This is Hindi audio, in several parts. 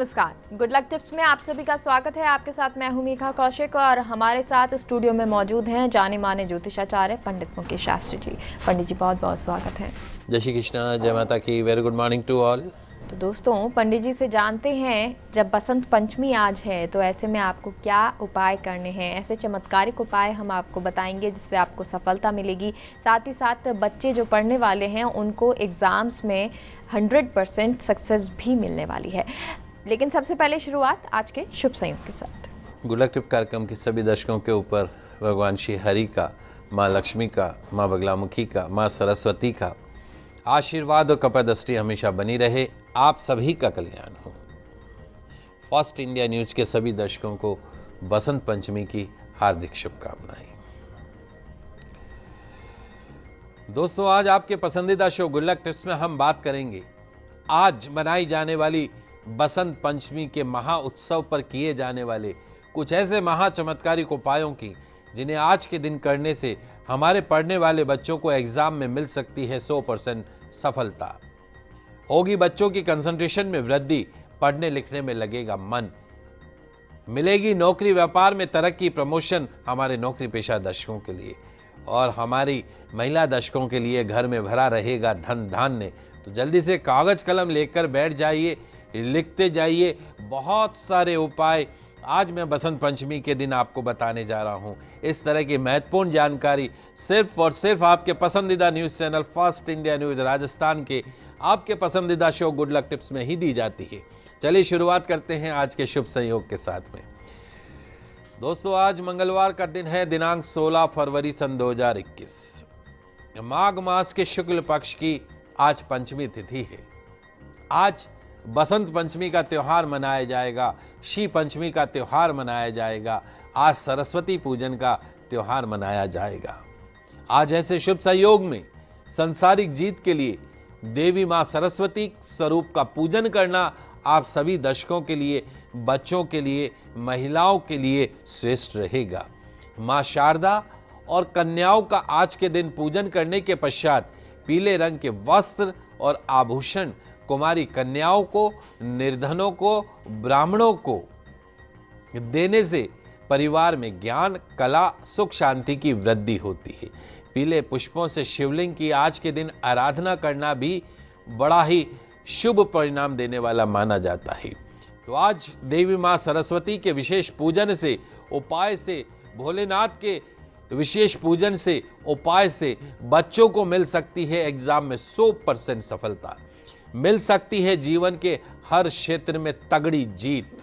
नमस्कार, गुड लक टिप्स में आप सभी का स्वागत है। आपके साथ मैं हूं मीका कौशिक और हमारे साथ स्टूडियो में मौजूद हैं जाने माने ज्योतिषाचार्य पंडित मुकेश शास्त्री जी। पंडित जी बहुत बहुत स्वागत है। जय श्री कृष्णा, जय माता की, very good morning to all. तो दोस्तों, पंडित जी से जानते हैं जब बसंत पंचमी आज है तो ऐसे में आपको क्या उपाय करने हैं। ऐसे चमत्कारिक उपाय हम आपको बताएंगे जिससे आपको सफलता मिलेगी। साथ ही साथ बच्चे जो पढ़ने वाले हैं उनको एग्ज़ाम्स में 100% सक्सेस भी मिलने वाली है। लेकिन सबसे पहले शुरुआत आज के शुभ संयोग के साथ। गुड लक टिप कार्यक्रम के सभी दर्शकों के ऊपर भगवान श्री हरि का, माँ लक्ष्मी का, माँ बगलामुखी का, माँ सरस्वती का आशीर्वाद और कपादृष्टि हमेशा बनी रहे। आप सभी का कल्याण हो। फर्स्ट इंडिया न्यूज के सभी दर्शकों को बसंत पंचमी की हार्दिक शुभकामनाएं। दोस्तों, आज आपके पसंदीदा शो गुड लक टिप्स में हम बात करेंगे आज मनाई जाने वाली बसंत पंचमी के महा उत्सव पर किए जाने वाले कुछ ऐसे महा चमत्कारिक उपायों की जिन्हें आज के दिन करने से हमारे पढ़ने वाले बच्चों को एग्जाम में मिल सकती है 100% सफलता। होगी बच्चों की कंसंट्रेशन में वृद्धि, पढ़ने लिखने में लगेगा मन, मिलेगी नौकरी, व्यापार में तरक्की, प्रमोशन हमारे नौकरी पेशा दर्शकों के लिए, और हमारी महिला दर्शकों के लिए घर में भरा रहेगा धन धान्य। तो जल्दी से कागज कलम लेकर बैठ जाइए, लिखते जाइए। बहुत सारे उपाय आज मैं बसंत पंचमी के दिन आपको बताने जा रहा हूं। इस तरह की महत्वपूर्ण जानकारी सिर्फ और सिर्फ आपके पसंदीदा news channel first India news Rajasthan के आपके पसंदीदा शो गुड लक टिप्स में ही दी जाती है। चलिए शुरुआत करते हैं आज के शुभ संयोग के साथ में। दोस्तों, आज मंगलवार का दिन है, दिनांक 16 फरवरी सन 2021। माघ मास के शुक्ल पक्ष की आज पंचमी तिथि है। आज बसंत पंचमी का त्यौहार मनाया जाएगा, श्री पंचमी का त्यौहार मनाया जाएगा, आज सरस्वती पूजन का त्यौहार मनाया जाएगा। आज ऐसे शुभ संयोग में संसारिक जीत के लिए देवी माँ सरस्वती स्वरूप का पूजन करना आप सभी दर्शकों के लिए, बच्चों के लिए, महिलाओं के लिए श्रेष्ठ रहेगा। माँ शारदा और कन्याओं का आज के दिन पूजन करने के पश्चात पीले रंग के वस्त्र और आभूषण कुमारी कन्याओं को, निर्धनों को, ब्राह्मणों को देने से परिवार में ज्ञान, कला, सुख, शांति की वृद्धि होती है। पीले पुष्पों से शिवलिंग की आज के दिन आराधना करना भी बड़ा ही शुभ परिणाम देने वाला माना जाता है। तो आज देवी माँ सरस्वती के विशेष पूजन से, उपाय से, भोलेनाथ के विशेष पूजन से, उपाय से बच्चों को मिल सकती है एग्जाम में 100% सफलता, मिल सकती है जीवन के हर क्षेत्र में तगड़ी जीत,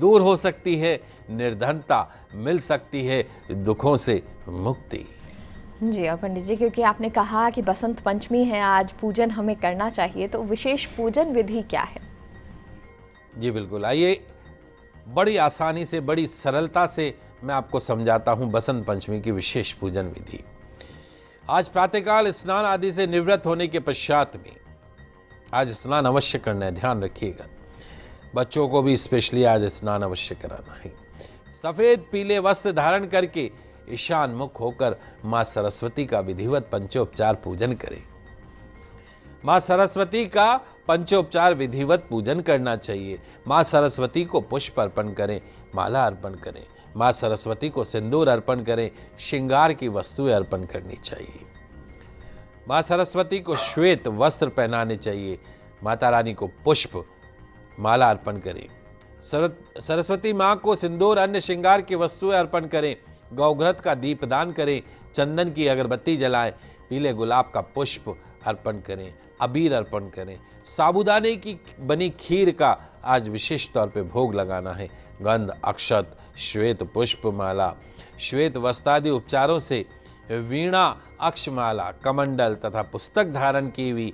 दूर हो सकती है निर्धनता, मिल सकती है दुखों से मुक्ति। जी हाँ पंडित जी, क्योंकि आपने कहा कि बसंत पंचमी है, आज पूजन हमें करना चाहिए, तो विशेष पूजन विधि क्या है? जी बिल्कुल, आइए बड़ी आसानी से, बड़ी सरलता से मैं आपको समझाता हूँ बसंत पंचमी की विशेष पूजन विधि। आज प्रातःकाल स्नान आदि से निवृत्त होने के पश्चात में आज स्नान अवश्य करना है, ध्यान रखिएगा। बच्चों को भी स्पेशली आज स्नान अवश्य कराना है। सफेद पीले वस्त्र धारण करके ईशान मुख होकर माँ सरस्वती का विधिवत पंचोपचार पूजन करें। माँ सरस्वती का पंचोपचार विधिवत पूजन करना चाहिए। माँ सरस्वती को पुष्प अर्पण करें, माला अर्पण करें, माँ सरस्वती को सिंदूर अर्पण करें, श्रृंगार की वस्तुएं अर्पण करनी चाहिए। माँ सरस्वती को श्वेत वस्त्र पहनाने चाहिए। माता रानी को पुष्प माला अर्पण करें। सरस्वती माँ को सिंदूर, अन्य श्रृंगार की वस्तुएं अर्पण करें। गौघृत का दीप दान करें, चंदन की अगरबत्ती जलाएं, पीले गुलाब का पुष्प अर्पण करें, अबीर अर्पण करें। साबुदाने की बनी खीर का आज विशेष तौर पे भोग लगाना है। गंध, अक्षत, श्वेत पुष्प माला, श्वेत वस्त्रादि उपचारों से वीणा, अक्षमाला, कमंडल तथा पुस्तक धारण की हुई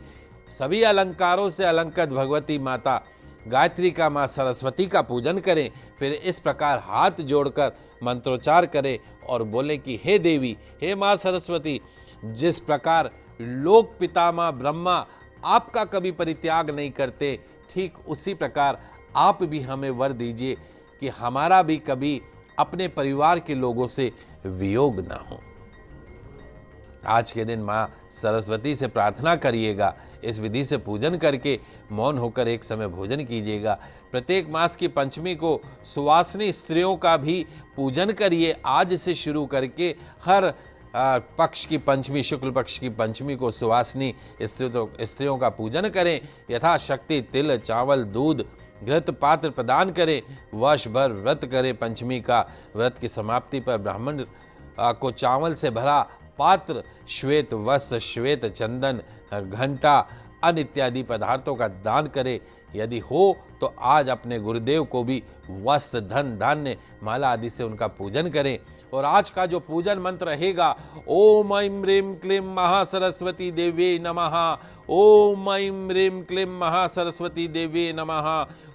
सभी अलंकारों से अलंकृत भगवती माता गायत्री का, माँ सरस्वती का पूजन करें। फिर इस प्रकार हाथ जोड़कर मंत्रोच्चार करें और बोले कि हे देवी, हे माँ सरस्वती, जिस प्रकार लोक पितामह ब्रह्मा आपका कभी परित्याग नहीं करते, ठीक उसी प्रकार आप भी हमें वर दीजिए कि हमारा भी कभी अपने परिवार के लोगों से वियोग ना हो। आज के दिन माँ सरस्वती से प्रार्थना करिएगा इस विधि से पूजन करके मौन होकर एक समय भोजन कीजिएगा। प्रत्येक मास की पंचमी को सुवासिनी स्त्रियों का भी पूजन करिए। आज से शुरू करके हर पक्ष की पंचमी, शुक्ल पक्ष की पंचमी को सुवासिनी स्त्रियों का पूजन करें। यथाशक्ति तिल, चावल, दूध, घृत पात्र प्रदान करें। वर्ष भर व्रत करें। पंचमी का व्रत की समाप्ति पर ब्राह्मण को चावल से भरा पात्र, श्वेत वस्त्र, श्वेत चंदन, घंटा, अन्य इत्यादि पदार्थों का दान करें। यदि हो तो आज अपने गुरुदेव को भी वस्त्र, धन, धान्य, माला आदि से उनका पूजन करें। और आज का जो पूजन मंत्र रहेगा, ओम ऐं ह्रीं क्लीं महासरस्वती देव्यै नमः। ओम ऐं ह्रीं क्लीं महासरस्वती देव्यै नमः।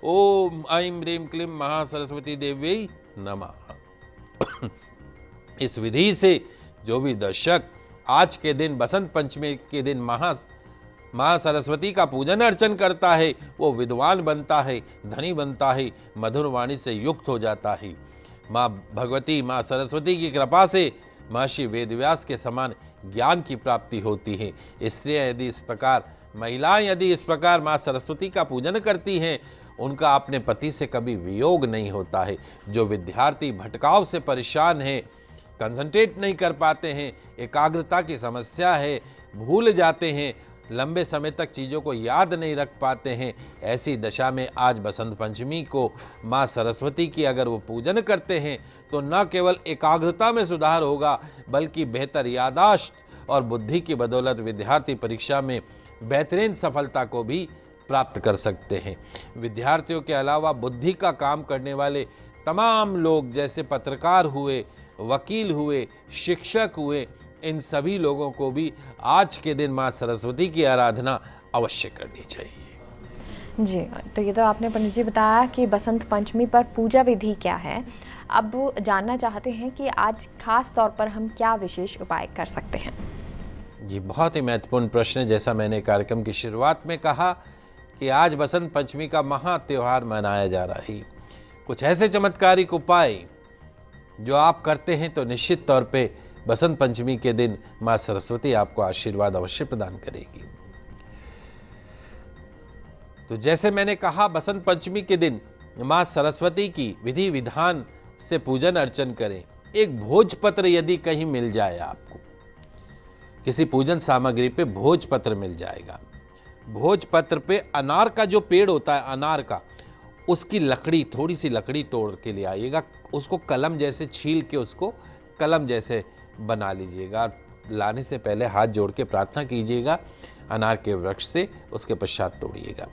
ओम ऐं ह्रीं क्लीं महासरस्वती देव्यै नमः। इस विधि से जो भी दर्शक आज के दिन, बसंत पंचमी के दिन माँ सरस्वती का पूजन अर्चन करता है, वो विद्वान बनता है, धनी बनता है, मधुर वाणी से युक्त हो जाता है। माँ भगवती, माँ सरस्वती की कृपा से महर्षि वेदव्यास के समान ज्ञान की प्राप्ति होती है। स्त्रियाँ यदि इस प्रकार, महिलाएं यदि इस प्रकार माँ सरस्वती का पूजन करती हैं, उनका अपने पति से कभी वियोग नहीं होता है। जो विद्यार्थी भटकाव से परेशान है, कंसंट्रेट नहीं कर पाते हैं, एकाग्रता की समस्या है, भूल जाते हैं, लंबे समय तक चीज़ों को याद नहीं रख पाते हैं, ऐसी दशा में आज बसंत पंचमी को माँ सरस्वती की अगर वो पूजन करते हैं तो न केवल एकाग्रता में सुधार होगा, बल्कि बेहतर याददाश्त और बुद्धि की बदौलत विद्यार्थी परीक्षा में बेहतरीन सफलता को भी प्राप्त कर सकते हैं। विद्यार्थियों के अलावा बुद्धि का काम करने वाले तमाम लोग, जैसे पत्रकार हुए, वकील हुए, शिक्षक हुए, इन सभी लोगों को भी आज के दिन माँ सरस्वती की आराधना अवश्य करनी चाहिए। जी, तो ये तो आपने पंडित जी बताया कि बसंत पंचमी पर पूजा विधि क्या है। अब जानना चाहते हैं कि आज खास तौर पर हम क्या विशेष उपाय कर सकते हैं। जी, बहुत ही महत्वपूर्ण प्रश्न। जैसा मैंने कार्यक्रम की शुरुआत में कहा कि आज बसंत पंचमी का महा त्यौहार मनाया जा रहा है। कुछ ऐसे चमत्कारिक उपाय जो आप करते हैं तो निश्चित तौर पे बसंत पंचमी के दिन माँ सरस्वती आपको आशीर्वाद अवश्य प्रदान करेगी। तो जैसे मैंने कहा, बसंत पंचमी के दिन माँ सरस्वती की विधि विधान से पूजन अर्चन करें। एक भोजपत्र यदि कहीं मिल जाए, आपको किसी पूजन सामग्री पे भोजपत्र मिल जाएगा। भोजपत्र पे अनार का जो पेड़ होता है, अनार का, उसकी लकड़ी, थोड़ी सी लकड़ी तोड़ के ले आइएगा। उसको कलम जैसे छील के उसको कलम जैसे बना लीजिएगा। लाने से पहले हाथ जोड़ के प्रार्थना कीजिएगा अनार के वृक्ष से, उसके पश्चात तोड़िएगा।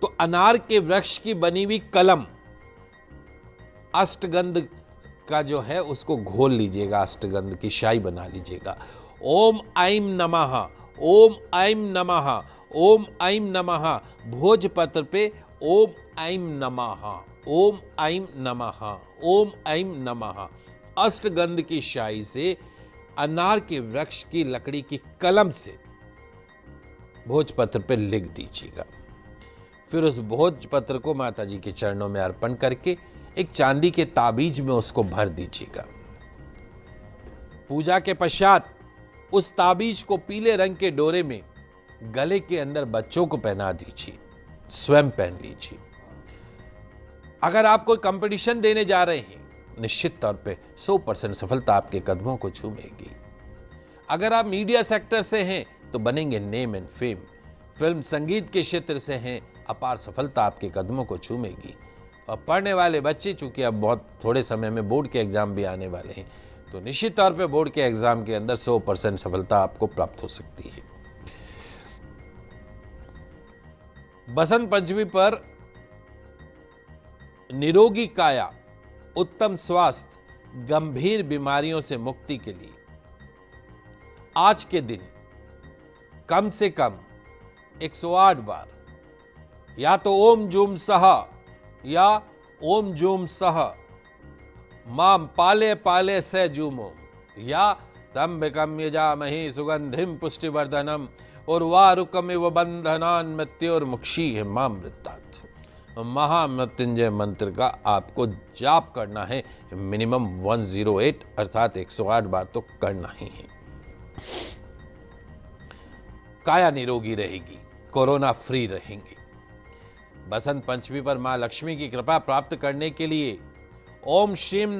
तो अनार के वृक्ष की बनी हुई कलम, अष्टगंध का जो है उसको घोल लीजिएगा, अष्टगंध की शाई बना लीजिएगा। ओम ऐं नमः, ओम ऐं नमः, ओम ऐं नमः। भोजपत्र पे ओम ऐं नमः, ओम ऐं नमः, ओम ऐं नमः। अष्टगंध की शाई से, अनार के वृक्ष की लकड़ी की कलम से भोजपत्र पर लिख दीजिएगा। फिर उस भोजपत्र को माता जी के चरणों में अर्पण करके एक चांदी के ताबीज में उसको भर दीजिएगा। पूजा के पश्चात उस ताबीज को पीले रंग के डोरे में गले के अंदर बच्चों को पहना दीजिए, स्वयं पहन लीजिए। अगर आप कोई कंपटीशन देने जा रहे हैं, निश्चित तौर पे 100% सफलता आपके कदमों को चूमेगी। अगर आप मीडिया सेक्टर से हैं तो बनेंगे नेम एंड फेम। फिल्म संगीत के क्षेत्र से हैं, अपार सफलता आपके कदमों को चूमेगी। और पढ़ने वाले बच्चे, चूंकि अब बहुत थोड़े समय में बोर्ड के एग्जाम भी आने वाले हैं, तो निश्चित तौर पे बोर्ड के एग्जाम के अंदर 100% सफलता आपको प्राप्त हो सकती है। बसंत पंचमी पर निरोगी काया, उत्तम स्वास्थ्य, गंभीर बीमारियों से मुक्ति के लिए आज के दिन कम से कम 108 बार या तो ओम जूम सहा या ओम जूम सहा माम पाले पाले से जूमो या तम विकम्य जामहि सुगंधिम पुष्टिवर्धनम और वारुकमिव बंधनान मृत्योर्मुक्षीह मामृतात् महामृत्युंजय मंत्र का आपको जाप करना है। मिनिमम 108 अर्थात 108 बार तो करना ही है। काया निरोगी रहेगी, कोरोना फ्री रहेंगी। बसंत पंचमी पर मां लक्ष्मी की कृपा प्राप्त करने के लिए ओम श्रीम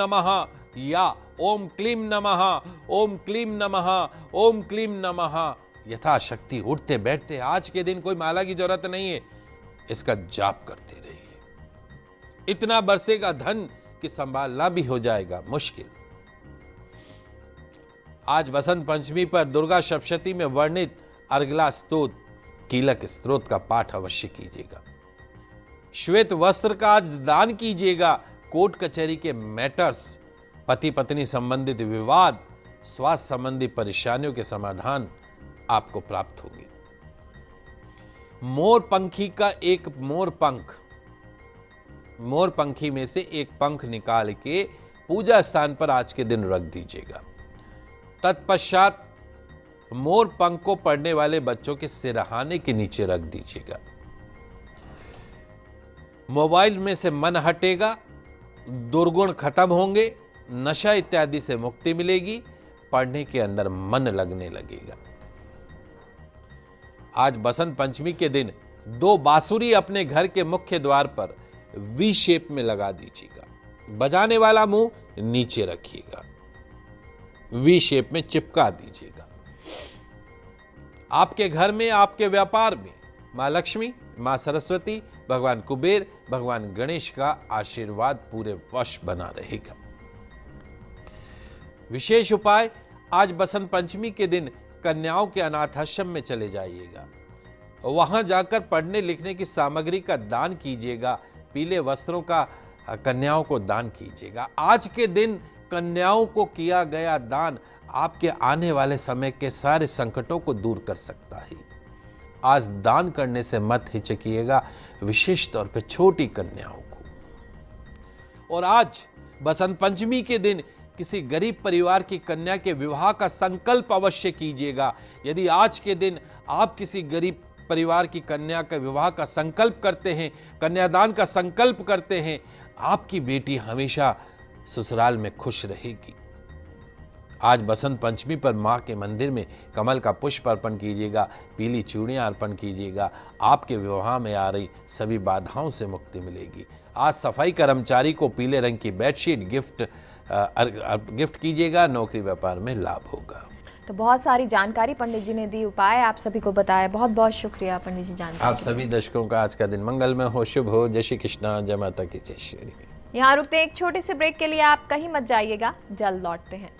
नमः या ओम क्लीम नमः ओम क्लीम नमः ओम क्लीम नमः यथाशक्ति उठते बैठते आज के दिन कोई माला की जरूरत नहीं है, इसका जाप करते रहिए। इतना बरसेगा धन कि संभालना भी हो जाएगा मुश्किल। आज बसंत पंचमी पर दुर्गा सप्तशती में वर्णित अर्गला स्तोत्र, कीलक स्तोत्र का पाठ अवश्य कीजिएगा। श्वेत वस्त्र का आज दान कीजिएगा। कोर्ट कचहरी के मैटर्स, पति पत्नी संबंधित विवाद, स्वास्थ्य संबंधी परेशानियों के समाधान आपको प्राप्त होंगे। मोरपंखी का एक मोरपंखी में से एक पंख निकाल के पूजा स्थान पर आज के दिन रख दीजिएगा। तत्पश्चात मोर पंख को पढ़ने वाले बच्चों के सिरहाने के नीचे रख दीजिएगा। मोबाइल में से मन हटेगा, दुर्गुण खत्म होंगे, नशा इत्यादि से मुक्ति मिलेगी, पढ़ने के अंदर मन लगने लगेगा। आज बसंत पंचमी के दिन 2 बांसुरी अपने घर के मुख्य द्वार पर वी शेप में लगा दीजिएगा। बजाने वाला मुंह नीचे रखिएगा, वी शेप में चिपका दीजिएगा। आपके घर में, आपके व्यापार में मां लक्ष्मी, मां सरस्वती, भगवान कुबेर, भगवान गणेश का आशीर्वाद पूरे वर्ष बना रहेगा। विशेष उपाय, आज बसंत पंचमी के दिन कन्याओं के अनाथाश्रम में चले जाइएगा। वहां जाकर पढ़ने लिखने की सामग्री का दान कीजिएगा। पीले वस्त्रों का कन्याओं को दान कीजिएगा। आज के दिन कन्याओं को किया गया दान आपके आने वाले समय के सारे संकटों को दूर कर सकता है। आज दान करने से मत हिचकिएगा, विशेष तौर पे छोटी कन्याओं को। और आज बसंत पंचमी के दिन किसी गरीब परिवार की कन्या के विवाह का संकल्प अवश्य कीजिएगा। यदि आज के दिन आप किसी गरीब परिवार की कन्या के विवाह का संकल्प करते हैं, कन्यादान का संकल्प करते हैं, आपकी बेटी हमेशा ससुराल में खुश रहेगी। आज बसंत पंचमी पर मां के मंदिर में कमल का पुष्प अर्पण कीजिएगा, पीली चूड़ियां अर्पण कीजिएगा। आपके विवाह में आ रही सभी बाधाओं से मुक्ति मिलेगी। आज सफाई कर्मचारी को पीले रंग की बेडशीट गिफ्ट कीजिएगा, नौकरी व्यापार में लाभ होगा। तो बहुत सारी जानकारी पंडित जी ने दी, उपाय आप सभी को बताया, बहुत बहुत शुक्रिया पंडित जी। जानकारी आप सभी दर्शकों का आज का दिन मंगलमय हो, शुभ हो। जय श्री कृष्णा, जय माता की जय श्री। यहाँ रुकते हैं एक छोटे से ब्रेक के लिए, आप कहीं मत जाइएगा, जल्द लौटते हैं।